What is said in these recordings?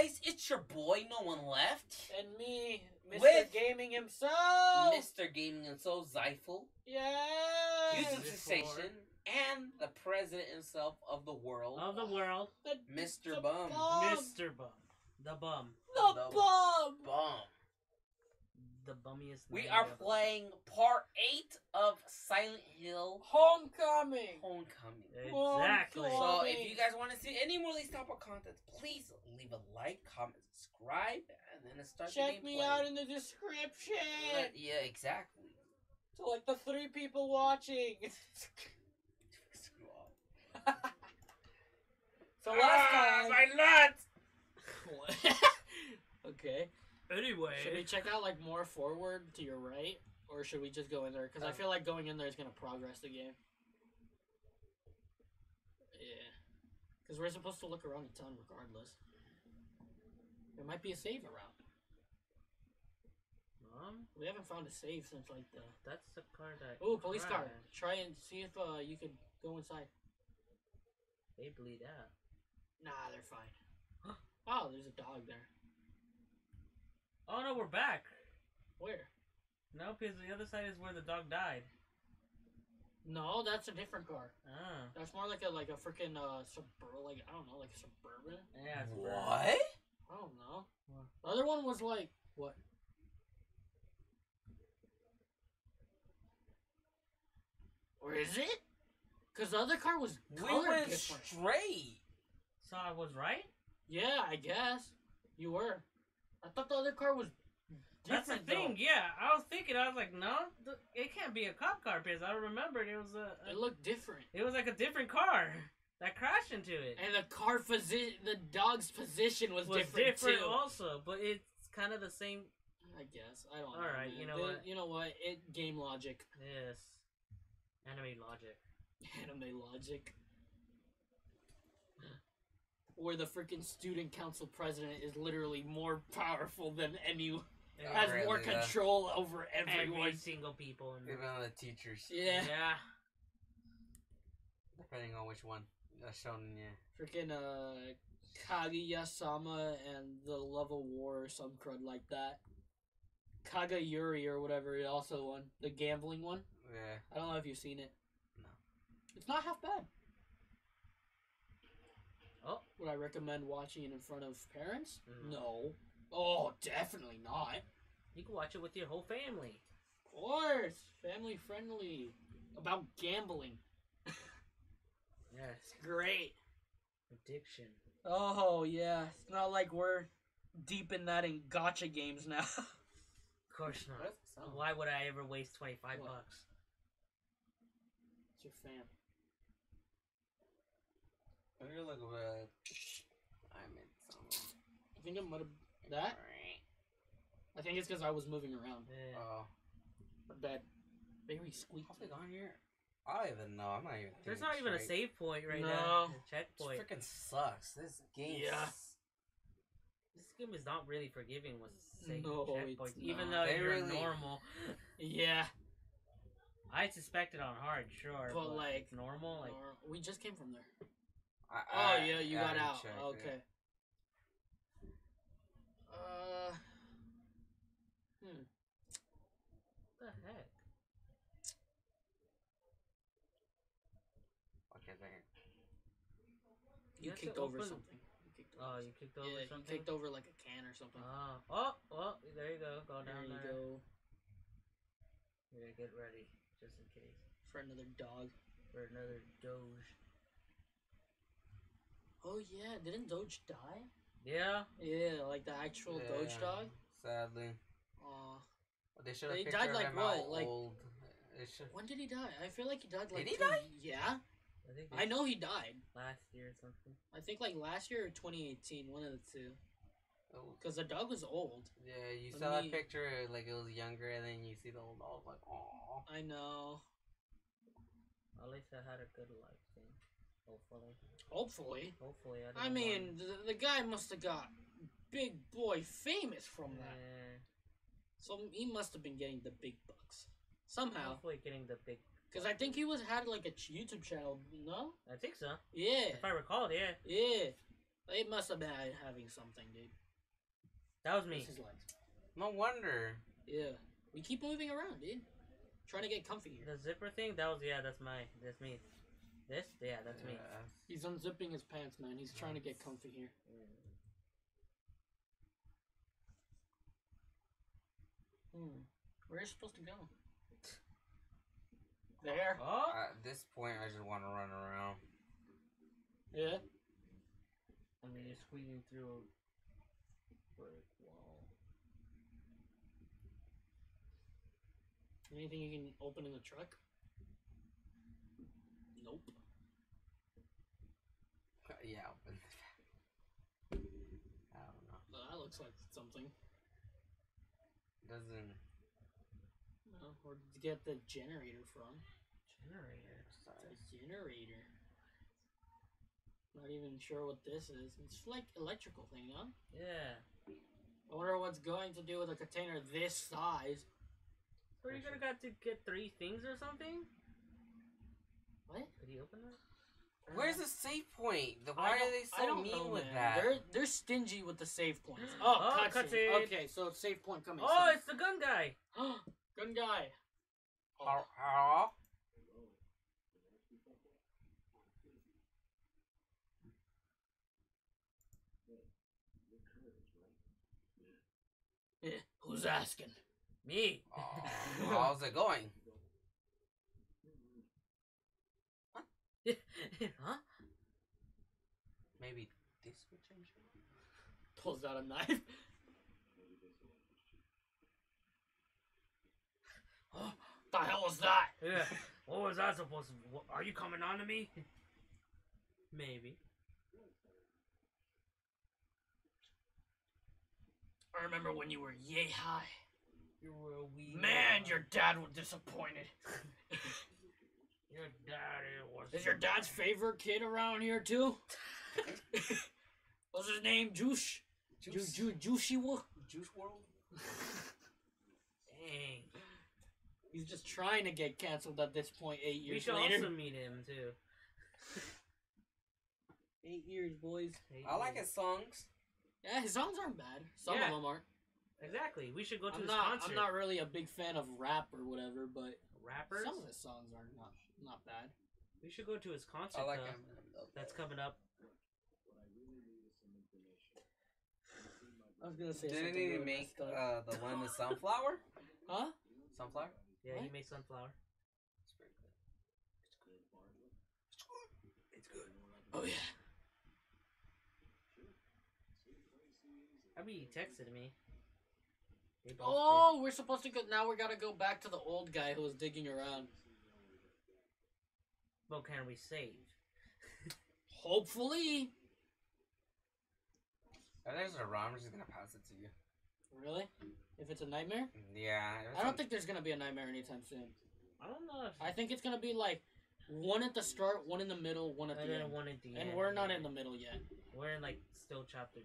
guys, it's your boy, No One Left. And me, Mr. Gaming himself, Zifal. Yeah. YouTube sensation. And the president himself of the world. Mr. Bum. Mr. Bum. The Bum. The Bum. Bum. The bummiest. We are playing part 8 of Silent Hill Homecoming. Exactly. So if you guys want to see any more of these type of content, please leave a like, comment, subscribe, and then start the gameplay. Check me out in the description. Yeah, exactly. So like the 3 people watching. So last time, my nuts. Okay. Anyway, should we check out like more forward to your right, or should we just go in there? Because I feel like going in there is gonna progress the game. Yeah, because we're supposed to look around the town regardless. There might be a save around. We haven't found a save since like the. That's the car that. Oh, police car! Try and see if you could go inside. They bleed out. Nah, they're fine. Huh? Oh, there's a dog there. Oh no, we're back. Where? No, because the other side is where the dog died. No, that's a different car. Ah. That's more like a freaking suburban, like I don't know, like a suburban. Yeah. What? I don't know. What? The other one was like what? Or is it? Because the other car was color different. Straight. So I was right. Yeah, I guess you were. I thought the other car was different. That's the thing, yeah. I was thinking, I was like, no, it can't be a cop car because I remembered it was a. It looked different. It was like a different car that crashed into it. And the the dog's position was different too. Also, but it's kind of the same. I guess I don't know. All right, man. You know what? Game logic. Yes. Anime logic. Anime logic. Where the freaking student council president is literally more powerful than anyone, has more control over everyone. Every single people. Even on the teachers. Yeah. Yeah. Depending on which one. Shown, yeah. Freaking Kaguya-sama and the Love of War or some crud like that. Kagayuri or whatever, also one. The gambling one. Yeah. I don't know if you've seen it. No. It's not half bad. Oh, would I recommend watching it in front of parents? Mm. No. Oh, definitely not. You can watch it with your whole family. Of course. Family friendly. About gambling. Yes. Great. Addiction. Oh, yeah. It's not like we're deep in that in gacha games now. Of course not. So why would I ever waste 25 bucks? It's your fam. You're like a I think it might have that. I think it's because I was moving around. Yeah. Oh, that very squeaky. How's it on here? I don't even know. I'm not even. There's not even a save point right now. No, checkpoint. Freaking sucks. This game. Yeah. This game is not really forgiving with save checkpoints, even though you're really... normal. Yeah. I suspected on hard, sure, but like normal, like we just came from there. Oh yeah, you got out. Check, okay. Yeah. What the heck? Okay, you kicked over something. You kicked over something. You kicked over like a can or something. Oh, there you go. Go down there. There you go. Yeah, get ready just in case for another dog. For another doge. Oh yeah, didn't Doge die? Yeah. Yeah, like the actual Doge dog. Sadly. Oh. They should have died like what? Like when did he die? I feel like he died like. Did he die? Yeah. I know he died. Last year or something. I think like last year or 2018, one of the two. Because the dog was old. Yeah, you saw that picture like it was younger, and then you see the old dog like, oh. I know. At least I had a good life thing. Hopefully. I mean, the guy must have got big boy famous from that. So he must have been getting the big bucks somehow. Hopefully, getting the big. Because I think he had like a YouTube channel. No. I think so. Yeah. If I recall, yeah. Yeah. It must have been having something, dude. That was me. No wonder. Yeah. We keep moving around, dude. Trying to get comfy here. The zipper thing? That was, yeah, that's my, that's me. This? Yeah, that's me. He's unzipping his pants, man. He's trying to get comfy here. Hmm. Where are you supposed to go? There. Oh. At this point, I just want to run around. Yeah? I mean, you're squeezing through a brick wall. Anything you can open in the truck? Nope. Yeah, open the truck. I don't know. Well, that looks like something. Doesn't. No, where did you get the generator from? Generator? It's a generator. Not even sure what this is. It's like electrical thing, huh? Yeah. I wonder what's going to do with a container this size. So you're gonna got to get three things or something? What? Did he open that? Where's the save point? Why are they so mean with that? They're stingy with the save points. Oh, cutscene. Okay, so save point coming. Oh, so it's the gun guy. Gun guy. Oh. How? Yeah, who's asking? Me. Oh, how's it going? Huh? Huh? Maybe this would change. Pulls out a knife. Oh, the hell was that? Yeah. What was that supposed to? Are you coming on to me? Maybe. I remember when you were yay high. You were a wee man. Your dad was disappointed. Your daddy was. Is your dad's favorite kid around here too? What's his name? Juice. Juice WRLD. Juice WRLD. Dang. He's just trying to get canceled at this point. 8 years later. We should also meet him too. 8 years, boys. I like his songs. Yeah, his songs aren't bad. Some of them are. Exactly. We should go to his concert. I'm not really a big fan of rap or whatever, but some of his songs are not bad. We should go to his concert. I like him. That's coming up. I was gonna say. Didn't he make the one with sunflower? Huh? Sunflower? Yeah, what? He made sunflower. It's pretty good. It's good. It's good. Oh yeah. I mean, he texted me. Oh, we're supposed to go. Now we gotta go back to the old guy who was digging around. Well, can we save? Hopefully. If there's a ROM, I'm just gonna pass it to you. Really? If it's a nightmare? Yeah. I don't think there's gonna be a nightmare anytime soon. I don't know. I think it's gonna be like one at the start, one in the middle, one at the end. And we're not in the middle yet. We're in like still chapter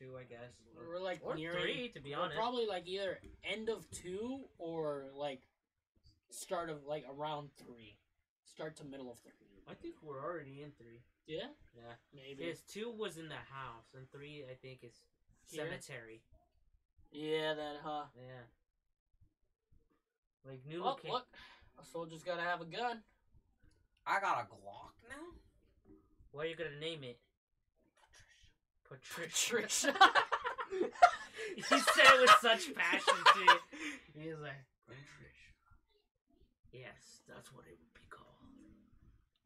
2, I guess. We're like near 3, to be honest. Probably like either end of 2 or like start of like around 3, start to middle of 3. I think we're already in 3. Yeah. Yeah. Maybe. Because 2 was in the house and 3, I think, is cemetery. Yeah, that yeah. Like new location. Look, a soldier's gotta have a gun. I got a Glock now. What are you gonna name it? Patricia. He said it with such passion, too. He was like, Patricia. Yes, that's what it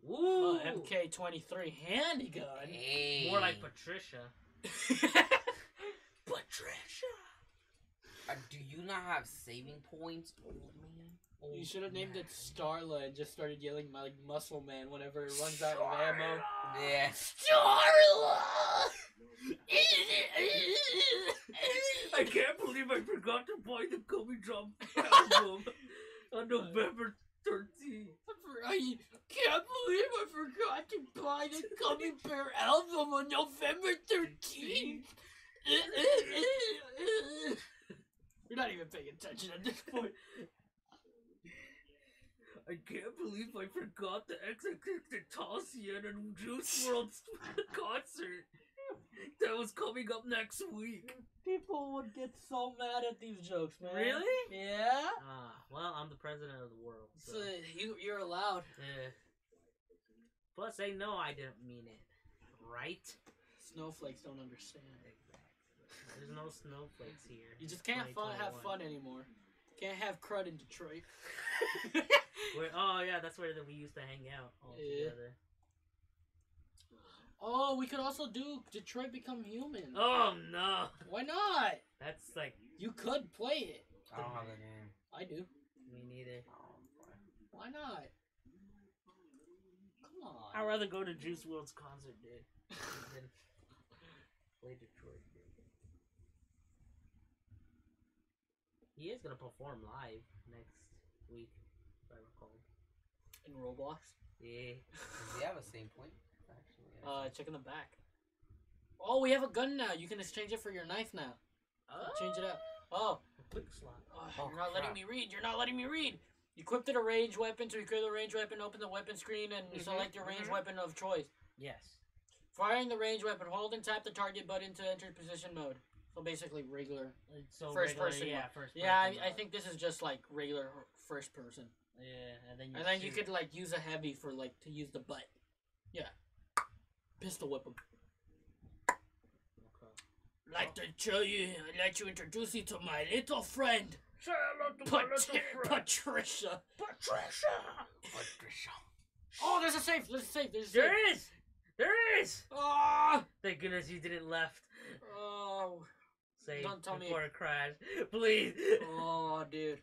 would be called. Ooh, MK23 handgun. Hey. More like Patricia. Patricia. Do you not have saving points, old man? Old you should have named it Starla and just started yelling like Muscle Man whenever it runs out of ammo. Yeah. Starla! I can't believe I forgot to buy the Kobe Drum album on November 13th. I can't believe I forgot to buy the Gummy Bear album on November 13th. You're not even paying attention at this point. I can't believe I forgot the XXXTentacion and Juice WRLD concert. was coming up next week. People would get so mad at these jokes, man. Really? Yeah. Well, I'm the president of the world. So you're allowed. Yeah. Plus, they know I didn't mean it, right? Snowflakes don't understand. Exactly. There's no snowflakes here. You just can't have fun anymore. Can't have crud in Detroit. Oh, yeah, that's where we used to hang out all together. Oh, we could also do Detroit Become Human. Oh, no. Why not? That's like... You could play it. I don't have the game. I do. Me neither. Why not? Come on. I'd rather go to Juice WRLD's concert, dude, than play Detroit, dude. He is going to perform live next week, if I recall. In Roblox? Yeah. Does he have a save point? Actually, check in the back. Oh, we have a gun now. You can exchange it for your knife now. Oh. Change it up. Oh, quick slot. Oh, you're not letting me read. You're not letting me read. Equipped it a range weapon. To equip the range weapon, open the weapon screen and select your range weapon of choice. Yes. Firing the range weapon. Hold and tap the target button to enter position mode. So basically, regular first person. Yeah, first person. Yeah, I think this is just like regular first person. Yeah, and then you could like use a heavy for like to use the butt. Yeah. Pistol whip him. Okay. Like to show you, let you introduce you to my little friend. Say hello to my little friend. Patricia. Patricia. Patricia. Oh, there's a safe. There's a safe. There is. There is. Oh. Thank goodness you didn't left. Oh. Save don't tell before me it crashed. Please. Oh, dude.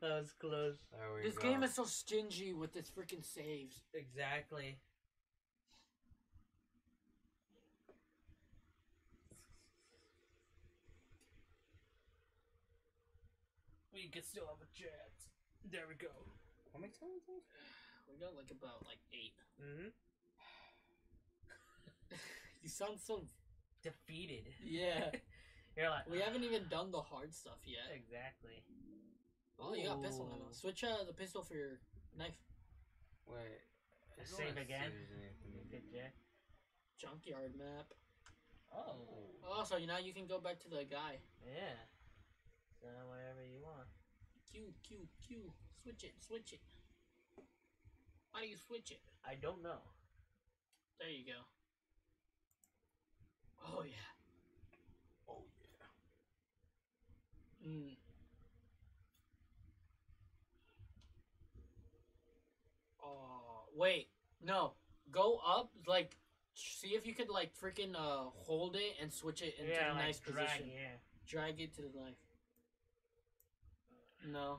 That was close. There we go. This game is so stingy with its freaking saves. Exactly. We could still have a chance. There we go. How many times? We got like about like 8. You sound so defeated. Yeah. You're like, we haven't even done the hard stuff yet. Exactly. Oh, you got pistol now. Switch the pistol for your knife. Wait. Save again. Junkyard map. Oh. Oh, so now you can go back to the guy. Yeah. Whatever you want. Q. Switch it. How do you switch it? I don't know. There you go. Oh, yeah. Oh, yeah. Oh, wait. No. Go up, like, see if you could, like, freaking hold it and switch it into the nice position. Yeah. Drag it to the knife. No.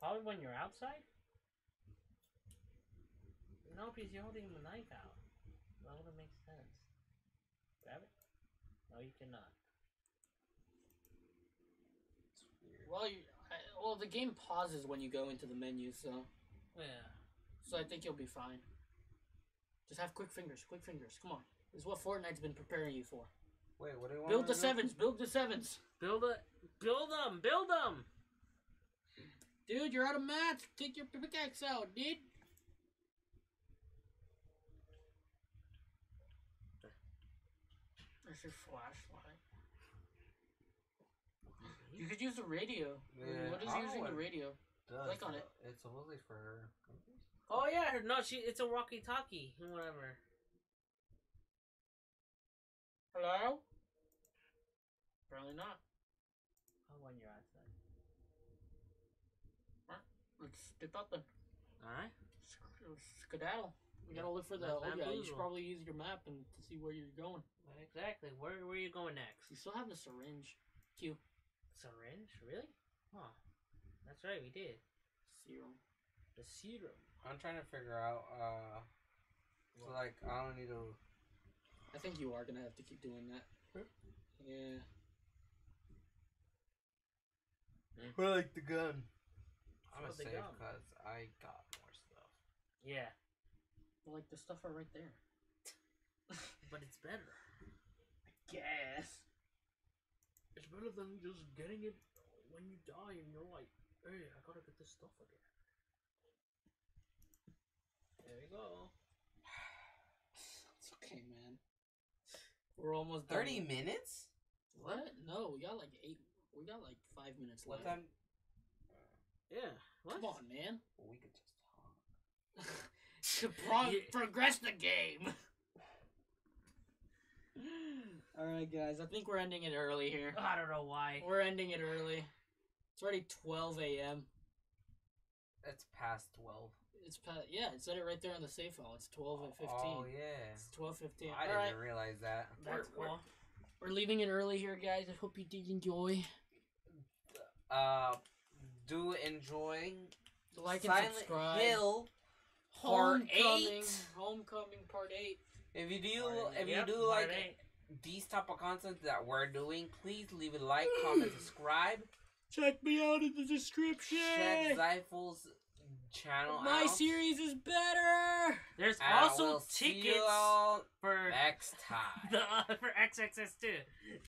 Probably when you're outside? No, because you're holding the knife out. That wouldn't make sense. Grab it? No, you cannot. It's weird. Well, well, the game pauses when you go into the menu, so... Yeah. So I think you'll be fine. Just have quick fingers. Come on. This is what Fortnite's been preparing you for. Wait, what do I want? Build the sevens. Build them. Dude, you're out of mats. Take your pickaxe out, dude. There's your flashlight. You could use the radio. Yeah. What is using the radio? Click on it. It's supposedly for her. Oh yeah, no, it's a walkie-talkie. Whatever. Hello? Probably not. I'll run your eyes then. Alright, let's dip out then. Alright. Skedaddle. We gotta look for the... Oh yeah, you should probably use your map and to see where you're going. Exactly. Where are you going next? You still have the syringe. Q. Syringe? Really? Huh. That's right, we did. Serum. The serum. I'm trying to figure out, so like, I don't need to... I think you are gonna have to keep doing that. Sure. Yeah. I like the gun. I'm gonna save because I got more stuff. Yeah. Well, like the stuff are right there. But it's better. I guess. It's better than just getting it when you die and you're like, hey, I gotta get this stuff again. There we go. It's okay, man. We're almost done. 30 minutes? What? No, we got like 8. We got like 5 minutes left. What time? Yeah. What? Come on, man. Well, we could just talk. Progress the game. All right, guys. I think we're ending it early here. I don't know why. We're ending it early. It's already 12 a.m. It's past 12. It's past. Yeah, it said it right there on the safe file. It's 12:15. Oh yeah. It's 12:15. I didn't realize that. That's cool. We're leaving it early here, guys. I hope you did enjoy. Do enjoy. Like and subscribe. Silent Hill Homecoming Part 8. If you do like these type of content that we're doing, please leave a like, comment, subscribe. Check me out in the description. Check Zifal's channel. My series is better. There's also tickets for next time for XXS2.